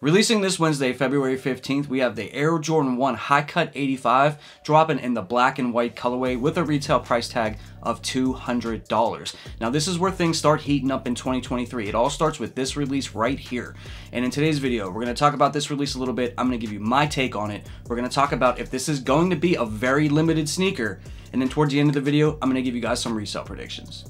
Releasing this Wednesday, February 15th, we have the Air Jordan 1 High Cut 85 dropping in the black and white colorway with a retail price tag of $200. Now this is where things start heating up in 2023. It all starts with this release right here. And in today's video, we're going to talk about this release a little bit. I'm going to give you my take on it. We're going to talk about if this is going to be a very limited sneaker. And then towards the end of the video, I'm going to give you guys some resale predictions.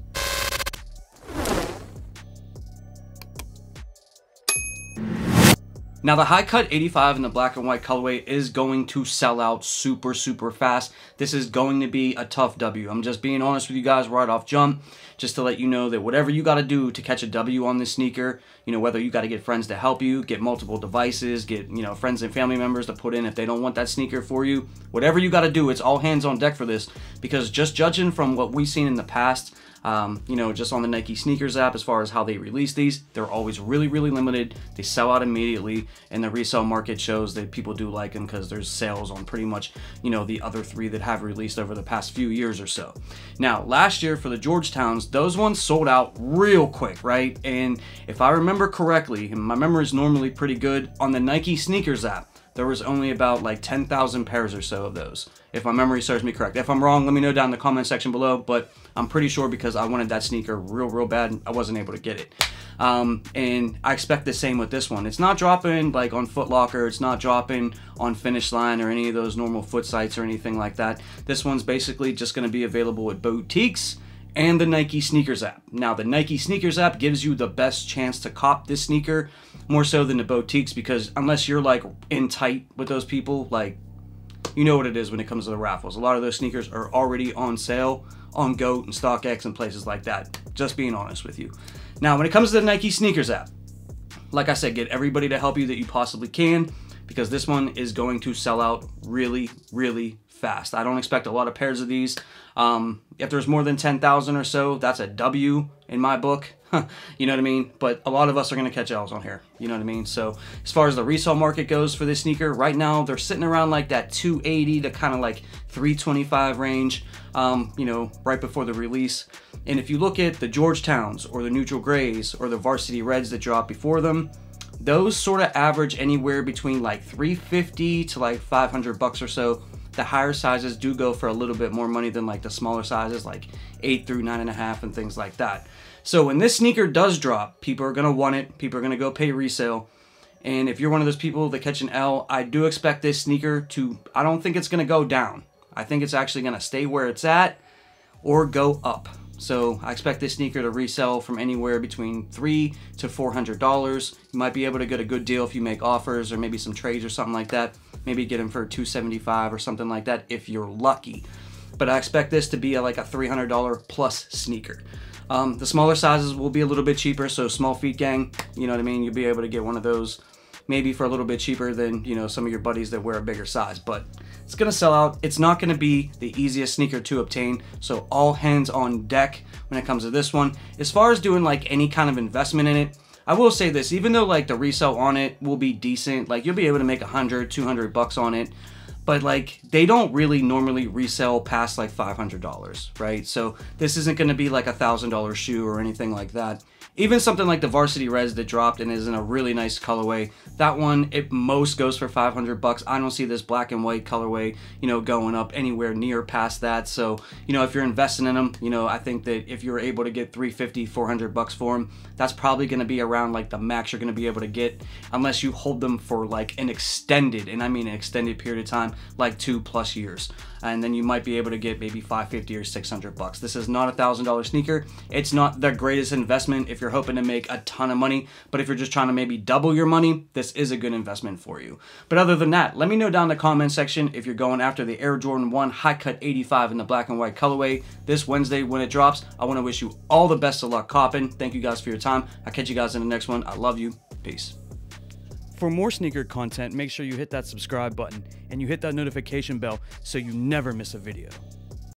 Now the High Cut 85 in the black and white colorway is going to sell out super, super fast. This is going to be a tough W. I'm just being honest with you guys right off jump, just to let you know that whatever you got to do to catch a W on this sneaker, you know, whether you got to get friends to help you, get multiple devices, get, you know, friends and family members to put in if they don't want that sneaker for you, whatever you got to do, it's all hands on deck for this, because just judging from what we've seen in the past, you know, just on the Nike Sneakers app, as far as how they release these, they're always really, really limited. They sell out immediately, and the resale market shows that people do like them because there's sales on pretty much, you know, the other three that have released over the past few years or so. Now, last year for the Georgetowns, those ones sold out real quick, right? And if I remember correctly, and my memory is normally pretty good, on the Nike Sneakers app, there was only about like 10,000 pairs or so of those, if my memory serves me correct. If I'm wrong, let me know down in the comment section below, but I'm pretty sure because I wanted that sneaker real, real bad, and I wasn't able to get it. And I expect the same with this one. It's not dropping like on Foot Locker. It's not dropping on Finish Line or any of those normal foot sites or anything like that. This one's basically just going to be available at boutiques and the Nike Sneakers app. Now, the Nike Sneakers app gives you the best chance to cop this sneaker, more so than the boutiques, because unless you're like in tight with those people, like, you know what it is when it comes to the raffles. A lot of those sneakers are already on sale on GOAT and StockX and places like that, just being honest with you. Now, when it comes to the Nike Sneakers app, like I said, get everybody to help you that you possibly can, because this one is going to sell out really, really fast. I don't expect a lot of pairs of these. If there's more than 10,000 or so, that's a W in my book. You know what I mean? But a lot of us are going to catch L's on here. You know what I mean? So as far as the resale market goes for this sneaker, right now they're sitting around like that 280 to kind of like 325 range, you know, right before the release. And if you look at the Georgetowns or the Neutral Grays or the Varsity Reds that dropped before them, those sort of average anywhere between like 350 to like 500 bucks or so. The higher sizes do go for a little bit more money than like the smaller sizes, like 8 through 9.5 and things like that. So when this sneaker does drop, people are going to want it. People are going to go pay resale. And if you're one of those people that catch an L, I do expect this sneaker to, I don't think it's going to go down. I think it's actually going to stay where it's at or go up. So I expect this sneaker to resell from anywhere between $300 to $400. You might be able to get a good deal if you make offers or maybe some trades or something like that. Maybe get them for $275 or something like that if you're lucky. But I expect this to be like a $300 plus sneaker. The smaller sizes will be a little bit cheaper. So small feet gang, you know what I mean? You'll be able to get one of those maybe for a little bit cheaper than, you know, some of your buddies that wear a bigger size, but it's going to sell out. It's not going to be the easiest sneaker to obtain. So all hands on deck when it comes to this one. As far as doing like any kind of investment in it, I will say this, even though like the resale on it will be decent, like you'll be able to make 100, 200 bucks on it, but like they don't really normally resell past like $500, right? So this isn't going to be like $1,000 shoe or anything like that. Even something like the Varsity Reds that dropped and is in a really nice colorway, that one at most goes for 500 bucks. I don't see this black and white colorway, you know, going up anywhere near past that. So, you know, if you're investing in them, you know, I think that if you're able to get 350, 400 bucks for them, that's probably going to be around like the max you're going to be able to get, unless you hold them for like an extended, and I mean an extended period of time, like 2+ years. And then you might be able to get maybe 550 or 600 bucks. This is not $1,000 sneaker. It's not the greatest investment if you're hoping to make a ton of money, but if you're just trying to maybe double your money, this is a good investment for you. But other than that, let me know down in the comment section if you're going after the Air Jordan 1 High Cut 85 in the black and white colorway this Wednesday when it drops. I want to wish you all the best of luck copping. Thank you guys for your time. I'll catch you guys in the next one. I love you. Peace. For more sneaker content, make sure you hit that subscribe button and you hit that notification bell so you never miss a video.